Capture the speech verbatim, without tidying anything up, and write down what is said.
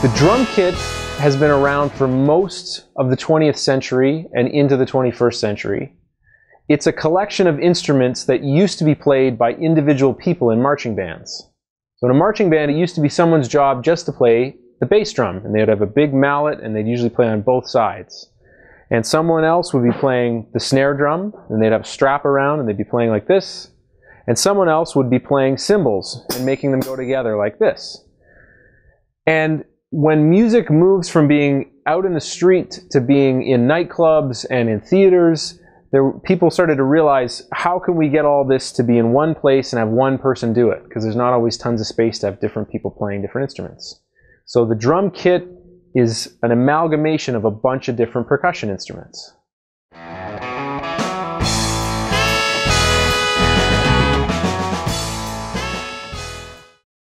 The drum kit has been around for most of the twentieth century and into the twenty-first century. It's a collection of instruments that used to be played by individual people in marching bands. So in a marching band, it used to be someone's job just to play the bass drum, and they'd have a big mallet and they'd usually play on both sides. And someone else would be playing the snare drum, and they'd have a strap around and they'd be playing like this. And someone else would be playing cymbals and making them go together like this. And when music moves from being out in the street to being in nightclubs and in theaters, there, people started to realize, how can we get all this to be in one place and have one person do it? Because there's not always tons of space to have different people playing different instruments. So the drum kit is an amalgamation of a bunch of different percussion instruments.